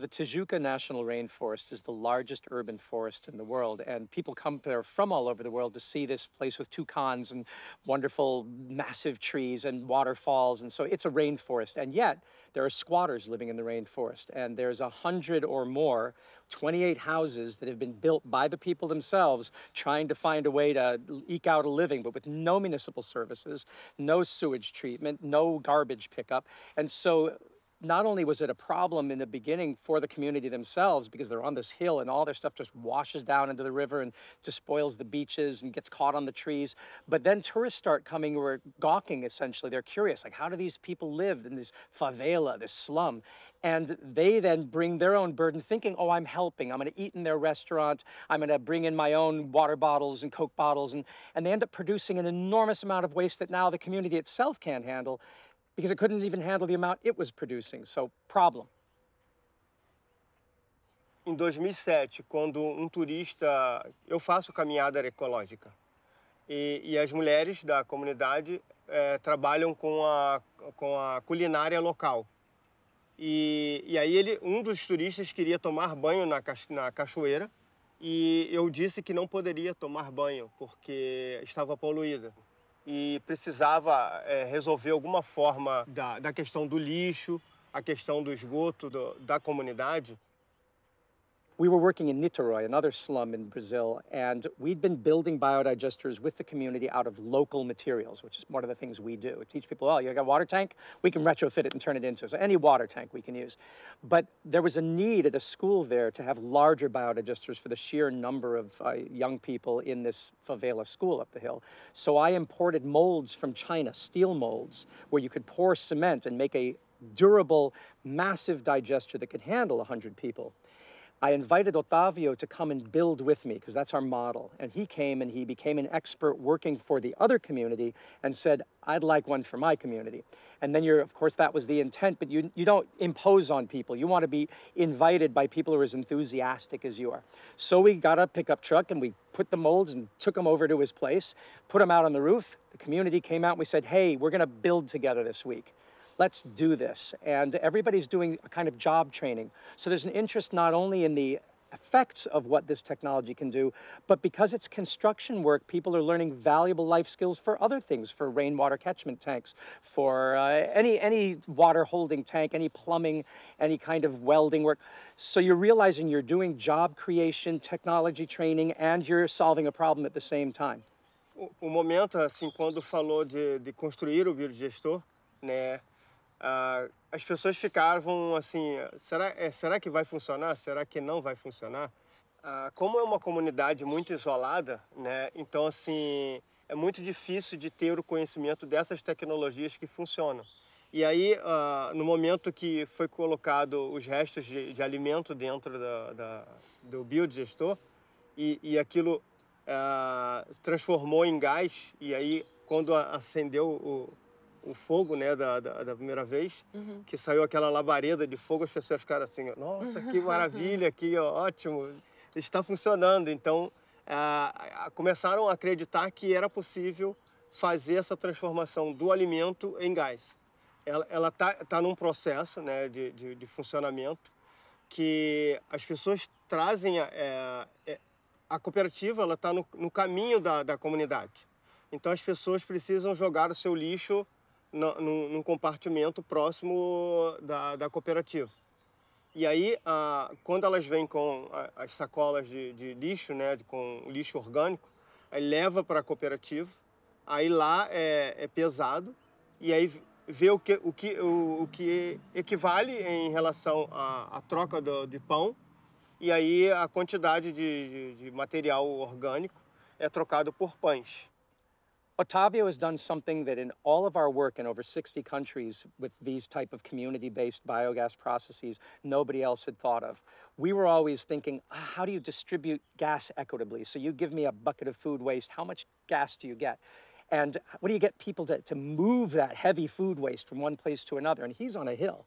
The Tijuca National Rainforest is the largest urban forest in the world, and people come there from all over the world to see this place with toucans and wonderful massive trees and waterfalls, and so it's a rainforest. And yet there are squatters living in the rainforest, and there's 100 or more, 28 houses that have been built by the people themselves trying to find a way to eke out a living, but with no municipal services, no sewage treatment, no garbage pickup. And so not only was it a problem in the beginning for the community themselves, because they're on this hill and all their stuff just washes down into the river and despoils the beaches and gets caught on the trees, but then tourists start coming who are gawking, essentially. They're curious, like, how do these people live in this favela, this slum? And they then bring their own burden, thinking, oh, I'm helping. I'm going to eat in their restaurant. I'm going to bring in my own water bottles and Coke bottles. And they end up producing an enormous amount of waste that now the community itself can't handle, because it couldn't even handle the amount it was producing. So, problem. Em 2007, quando turista, eu faço caminhada ecológica, e as mulheres da comunidade trabalham com a culinária local. E aí dos turistas queria tomar banho na cachoeira, e eu disse que não poderia tomar banho porque estava poluída. E precisava resolver alguma forma da questão do lixo, a questão do esgoto da comunidade. We were working in Niterói, another slum in Brazil, and we'd been building biodigesters with the community out of local materials, which is one of the things we do. We teach people, oh, you got a water tank? We can retrofit it and turn it into it. So any water tank we can use. But there was a need at a school there to have larger biodigesters for the sheer number of young people in this favela school up the hill. So I imported molds from China, steel molds, where you could pour cement and make a durable, massive digester that could handle 100 people. I invited Otávio to come and build with me, because that's our model. And he came and he became an expert working for the other community and said, I'd like one for my community. And then of course, that was the intent, but you don't impose on people. You want to be invited by people who are as enthusiastic as you are. So we got a pickup truck and we put the molds and took them over to his place, put them out on the roof. The community came out and we said, hey, we're going to build together this week. Let's do this. And everybody's doing a kind of job training. So there's an interest not only in the effects of what this technology can do, but because it's construction work, people are learning valuable life skills for other things, for rainwater catchment tanks, for any water holding tank, any plumbing, any kind of welding work. So you're realizing you're doing job creation, technology training, and you're solving a problem at the same time. O momento, assim, quando falou de construir o biodigestor, né? As pessoas ficavam assim, será que vai funcionar? Será que não vai funcionar? Como é uma comunidade muito isolada, né? Então assim, é muito difícil de ter o conhecimento dessas tecnologias que funcionam. E aí, no momento que foi colocado os restos de alimento dentro do biodigestor, e aquilo transformou em gás, e aí quando acendeu o fogo, né, da primeira vez, uhum, que saiu aquela labareda de fogo, as pessoas ficaram assim, nossa, que maravilha, que ótimo, está funcionando. Então, começaram a acreditar que era possível fazer essa transformação do alimento em gás. Ela está num processo, né, de funcionamento, que as pessoas trazem, a cooperativa ela está no caminho da comunidade. Então as pessoas precisam jogar o seu lixo num compartimento próximo da cooperativa. E aí, quando elas vêm com as sacolas de lixo, né, com lixo orgânico, aí leva para a cooperativa, aí lá é pesado, e aí vê o que equivale em relação à troca de pão, e aí a quantidade de material orgânico é trocado por pães. Otávio has done something that in all of our work in over 60 countries with these type of community-based biogas processes, nobody else had thought of. We were always thinking, how do you distribute gas equitably? So you give me a bucket of food waste, how much gas do you get? And what do you get people to move that heavy food waste from one place to another? And he's on a hill.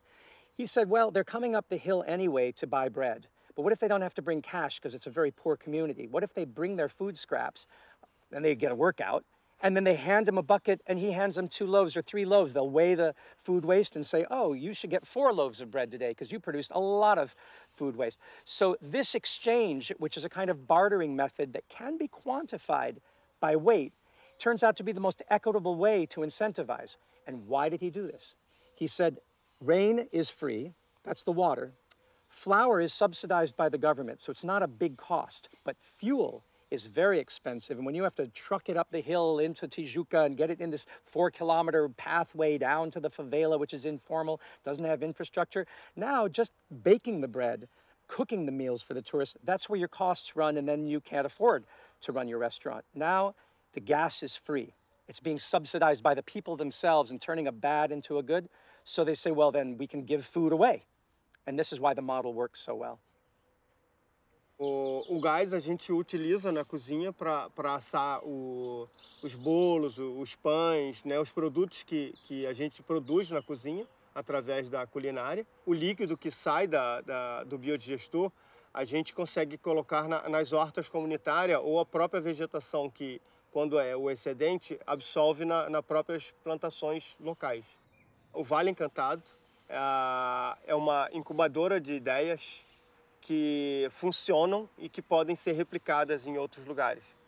He said, well, they're coming up the hill anyway to buy bread. But what if they don't have to bring cash because it's a very poor community? What if they bring their food scraps and they get a workout? and then they hand him a bucket and he hands them 2 loaves or 3 loaves. They'll weigh the food waste and say, oh, you should get 4 loaves of bread today because you produced a lot of food waste. So this exchange, which is a kind of bartering method that can be quantified by weight, turns out to be the most equitable way to incentivize. And why did he do this? He said, rain is free, that's the water. Flour is subsidized by the government, so it's not a big cost, but fuel is very expensive. And when you have to truck it up the hill into Tijuca and get it in this 4-kilometer pathway down to the favela, which is informal, doesn't have infrastructure. Now just baking the bread, cooking the meals for the tourists, that's where your costs run, and then you can't afford to run your restaurant. Now the gas is free. It's being subsidized by the people themselves and turning a bad into a good. So they say, well, then we can give food away. And this is why the model works so well. O gás a gente utiliza na cozinha para assar os bolos, os pães, né, os produtos que a gente produz na cozinha através da culinária. O líquido que sai do biodigestor a gente consegue colocar nas hortas comunitárias ou a própria vegetação que, quando é o excedente, absorve nas próprias plantações locais. O Vale Encantado é uma incubadora de ideias que funcionam e que podem ser replicadas em outros lugares.